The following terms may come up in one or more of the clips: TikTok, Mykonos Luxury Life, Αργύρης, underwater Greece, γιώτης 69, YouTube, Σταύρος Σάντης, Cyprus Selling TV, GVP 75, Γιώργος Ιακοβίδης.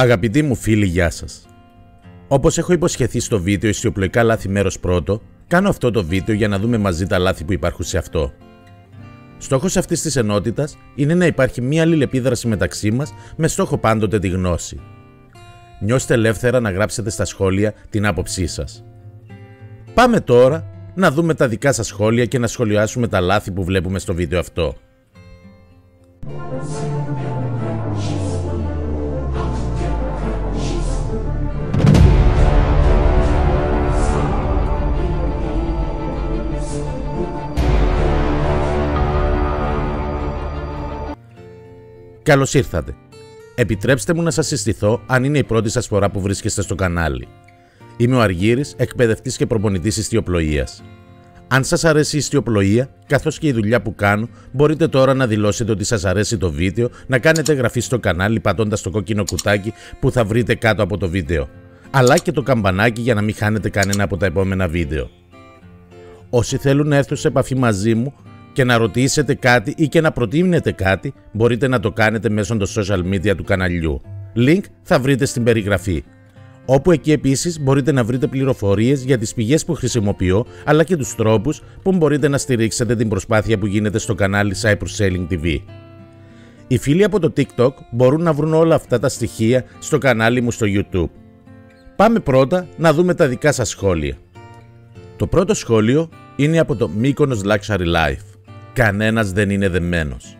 Αγαπητοί μου φίλοι, γεια σας. Όπως έχω υποσχεθεί στο βίντεο Ιστιοπλοϊκά λάθη μέρος πρώτο, κάνω αυτό το βίντεο για να δούμε μαζί τα λάθη που υπάρχουν σε αυτό. Στόχος αυτής της ενότητας είναι να υπάρχει μία αλληλεπίδραση μεταξύ μας με στόχο πάντοτε τη γνώση. Νιώστε ελεύθερα να γράψετε στα σχόλια την άποψή σας. Πάμε τώρα να δούμε τα δικά σας σχόλια και να σχολιάσουμε τα λάθη που βλέπουμε στο βίντεο αυτό. Καλώς ήρθατε. Επιτρέψτε μου να σας συστηθώ αν είναι η πρώτη σας φορά που βρίσκεστε στο κανάλι. Είμαι ο Αργύρης, εκπαιδευτής και προπονητής ιστιοπλοΐας. Αν σας αρέσει η ιστιοπλοΐα, καθώς και η δουλειά που κάνω, μπορείτε τώρα να δηλώσετε ότι σας αρέσει το βίντεο, να κάνετε εγγραφή στο κανάλι πατώντας το κόκκινο κουτάκι που θα βρείτε κάτω από το βίντεο, αλλά και το καμπανάκι για να μην χάνετε κανένα από τα επόμενα βίντεο. Όσοι θέλουν να έρθουν σε επαφή μαζί μου και να ρωτήσετε κάτι ή και να προτείνετε κάτι, μπορείτε να το κάνετε μέσω των social media του καναλιού. Link θα βρείτε στην περιγραφή. Όπου εκεί επίσης μπορείτε να βρείτε πληροφορίες για τις πηγές που χρησιμοποιώ, αλλά και τους τρόπους που μπορείτε να στηρίξετε την προσπάθεια που γίνεται στο κανάλι Cyprus Selling TV. Οι φίλοι από το TikTok μπορούν να βρουν όλα αυτά τα στοιχεία στο κανάλι μου στο YouTube. Πάμε πρώτα να δούμε τα δικά σας σχόλια. Το πρώτο σχόλιο είναι από το Mykonos Luxury Life. Κανένας δεν είναι δεμένος.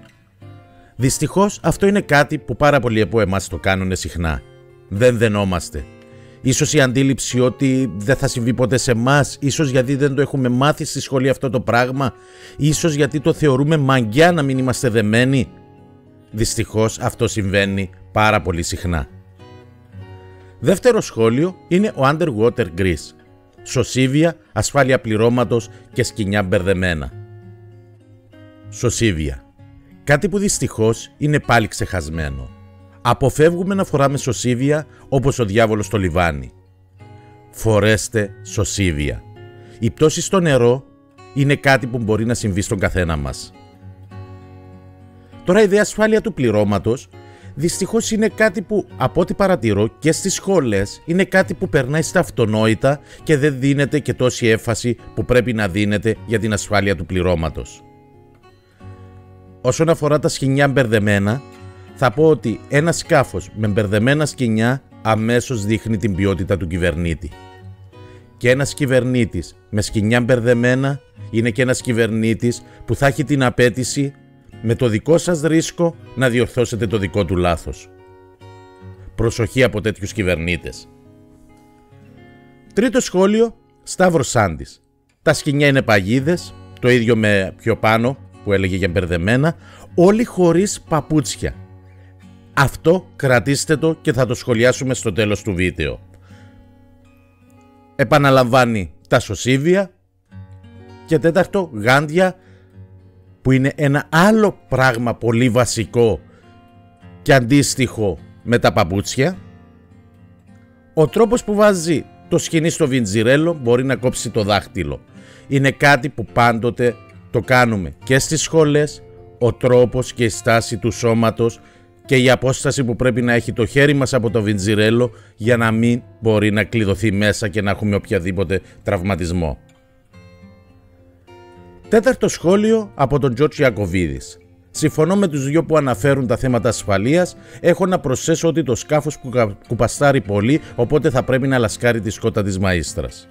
Δυστυχώς αυτό είναι κάτι που πάρα πολλοί από εμάς το κάνουν συχνά. Δεν δενόμαστε. Ίσως η αντίληψη ότι δεν θα συμβεί ποτέ σε εμάς, ίσως γιατί δεν το έχουμε μάθει στη σχολή αυτό το πράγμα, ίσως γιατί το θεωρούμε μαγκιά να μην είμαστε δεμένοι. Δυστυχώς αυτό συμβαίνει πάρα πολύ συχνά. Δεύτερο σχόλιο είναι ο underwater Greece. Σωσίβια, ασφάλεια πληρώματος και σκοινιά μπερδεμένα. Σωσίβια. Κάτι που δυστυχώς είναι πάλι ξεχασμένο. Αποφεύγουμε να φοράμε σωσίβια όπως ο διάβολος στο λιβάνι. Φορέστε σωσίβια. Η πτώση στο νερό είναι κάτι που μπορεί να συμβεί στον καθένα μας. Τώρα η δε ασφάλεια του πληρώματος δυστυχώς είναι κάτι που, από ό,τι παρατηρώ και στις σχολές, είναι κάτι που περνάει στα αυτονόητα και δεν δίνεται και τόση έμφαση που πρέπει να δίνεται για την ασφάλεια του πληρώματος. Όσον αφορά τα σκοινιά μπερδεμένα, θα πω ότι ένα σκάφος με μπερδεμένα σκοινιά αμέσως δείχνει την ποιότητα του κυβερνήτη. Και ένας κυβερνήτης με σκοινιά μπερδεμένα είναι και ένας κυβερνήτης που θα έχει την απέτηση με το δικό σας ρίσκο να διορθώσετε το δικό του λάθος. Προσοχή από τέτοιους κυβερνήτες. Τρίτο σχόλιο, Σταύρος Σάντης. Τα σκοινιά είναι παγίδες, το ίδιο με πιο πάνω που έλεγε για μπερδεμένα, όλοι χωρίς παπούτσια. Αυτό κρατήστε το και θα το σχολιάσουμε στο τέλος του βίντεο. Επαναλαμβάνει τα σωσίβια. Και τέταρτο, γάντια, που είναι ένα άλλο πράγμα πολύ βασικό και αντίστοιχο με τα παπούτσια. Ο τρόπος που βάζει το σκοινί στο βιντζιρέλο μπορεί να κόψει το δάχτυλο. Είναι κάτι που πάντοτε το κάνουμε και στις σχολές. Ο τρόπος και η στάση του σώματος και η απόσταση που πρέπει να έχει το χέρι μας από το βιντζιρέλο για να μην μπορεί να κλειδωθεί μέσα και να έχουμε οποιαδήποτε τραυματισμό. Τέταρτο σχόλιο από τον Γιώργο Ιακοβίδης. Συμφωνώ με τους δυο που αναφέρουν τα θέματα ασφαλείας. Έχω να προσθέσω ότι το σκάφος κουπαστάρει πολύ, οπότε θα πρέπει να λασκάρει τη σκότα της μαΐστρας.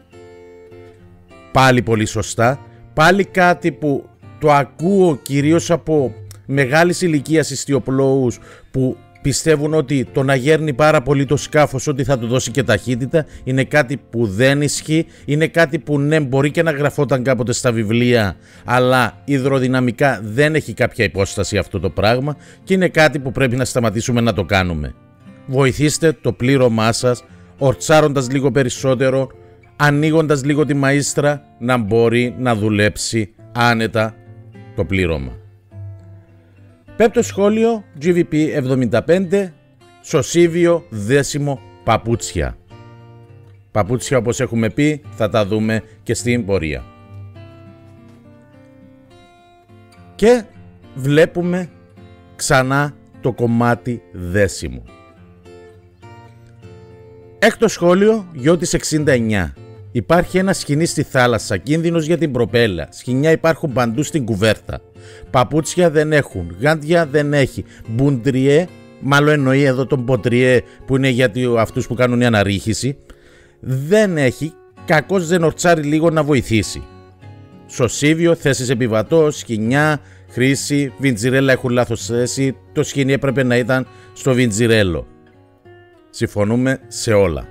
Πάλι πολύ σωστά. Πάλι κάτι που το ακούω κυρίως από μεγάλης ηλικίας ιστιοπλώους που πιστεύουν ότι το να γέρνει πάρα πολύ το σκάφος ότι θα του δώσει και ταχύτητα είναι κάτι που δεν ισχύει, είναι κάτι που ναι μπορεί και να γραφόταν κάποτε στα βιβλία, αλλά υδροδυναμικά δεν έχει κάποια υπόσταση αυτό το πράγμα και είναι κάτι που πρέπει να σταματήσουμε να το κάνουμε. Βοηθήστε το πλήρωμά σας ορτσάροντας λίγο περισσότερο, ανοίγοντας λίγο τη μαΐστρα να μπορεί να δουλέψει άνετα το πλήρωμα. Πέμπτο σχόλιο, GVP 75, σωσίβιο, δέσιμο, παπούτσια. Παπούτσια, όπως έχουμε πει, θα τα δούμε και στην πορεία. Και βλέπουμε ξανά το κομμάτι δέσιμο. Έκτο σχόλιο, Γιώτης 69. Υπάρχει ένα σκοινί στη θάλασσα, κίνδυνος για την προπέλα. Σκοινιά υπάρχουν παντού στην κουβέρτα. Παπούτσια δεν έχουν, γάντια δεν έχει. Μπουντριέ, μάλλον εννοεί εδώ τον ποτριέ που είναι για αυτούς που κάνουν η αναρρίχηση. Δεν έχει, κακώς δεν ορτσάρει λίγο να βοηθήσει. Σωσίβιο, θέσεις επιβατό, σκοινιά, χρήση, βιντζιρέλα έχουν λάθος θέση. Το σκοινί έπρεπε να ήταν στο βιντζιρέλο. Συμφωνούμε σε όλα.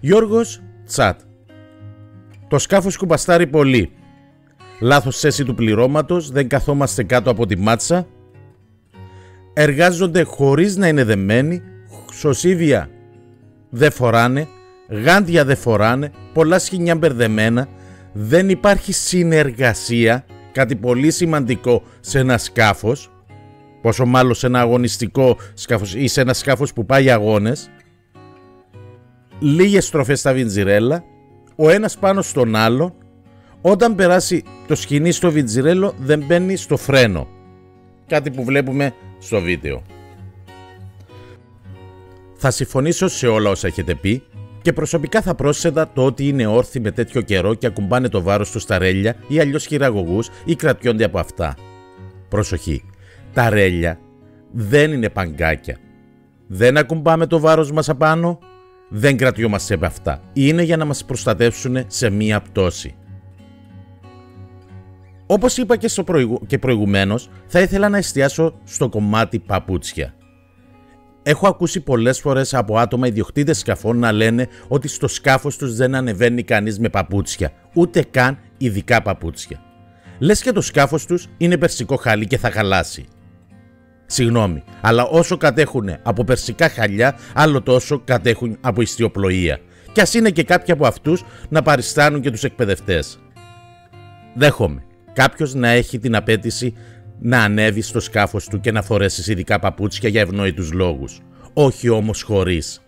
Γιώργος Τσάτ. Το σκάφος κουμπαστάρει πολύ. Λάθος θέση του πληρώματος, δεν καθόμαστε κάτω από τη μάτσα. Εργάζονται χωρίς να είναι δεμένοι. Σωσίβια δεν φοράνε. Γάντια δεν φοράνε. Πολλά σκοινιά μπερδεμένα. Δεν υπάρχει συνεργασία. Κάτι πολύ σημαντικό σε ένα σκάφος. Πόσο μάλλον σε ένα αγωνιστικό σκάφος ή σε ένα σκάφος που πάει αγώνες. Λίγες στροφές στα βιντζιρέλα, ο ένας πάνω στον άλλο. Όταν περάσει το σκοινί στο βιντζιρέλο δεν μπαίνει στο φρένο. Κάτι που βλέπουμε στο βίντεο. Θα συμφωνήσω σε όλα όσα έχετε πει και προσωπικά θα πρόσθετα το ότι είναι όρθιοι με τέτοιο καιρό και ακουμπάνε το βάρος τους στα ρέλια ή αλλιώς χειραγωγούς ή κρατιόνται από αυτά. Προσοχή! Τα ρέλια δεν είναι παγκάκια. Δεν ακουμπάμε το βάρος μας απάνω, δεν κρατιόμαστε από αυτά. Είναι για να μας προστατεύσουν σε μία πτώση. Όπως είπα και, προηγουμένως, θα ήθελα να εστιάσω στο κομμάτι παπούτσια. Έχω ακούσει πολλές φορές από άτομα ιδιοκτήτες σκαφών να λένε ότι στο σκάφος τους δεν ανεβαίνει κανείς με παπούτσια, ούτε καν ειδικά παπούτσια. Λες και το σκάφος τους είναι περσικό χαλί και θα χαλάσει. Συγγνώμη, αλλά όσο κατέχουν από περσικά χαλιά, άλλο τόσο κατέχουν από ιστιοπλοεία. Κι ας είναι και κάποιοι από αυτούς να παριστάνουν και τους εκπαιδευτές. Δέχομαι, κάποιος να έχει την απέτηση να ανέβει στο σκάφος του και να φορέσεις ειδικά παπούτσια για ευνόητους λόγους. Όχι όμως χωρίς.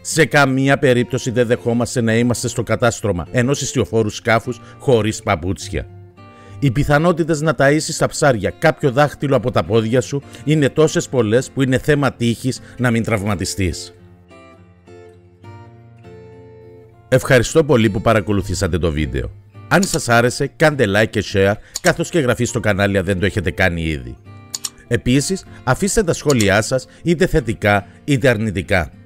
Σε καμία περίπτωση δεν δεχόμαστε να είμαστε στο κατάστρωμα ενός ιστιοφόρου σκάφους χωρίς παπούτσια. Οι πιθανότητες να ταΐσεις τα ψάρια κάποιο δάχτυλο από τα πόδια σου είναι τόσες πολλές που είναι θέμα τύχης να μην τραυματιστείς. Ευχαριστώ πολύ που παρακολουθήσατε το βίντεο. Αν σας άρεσε, κάντε like και share, καθώς και εγγραφή στο κανάλι αν δεν το έχετε κάνει ήδη. Επίσης, αφήστε τα σχόλιά σας είτε θετικά είτε αρνητικά.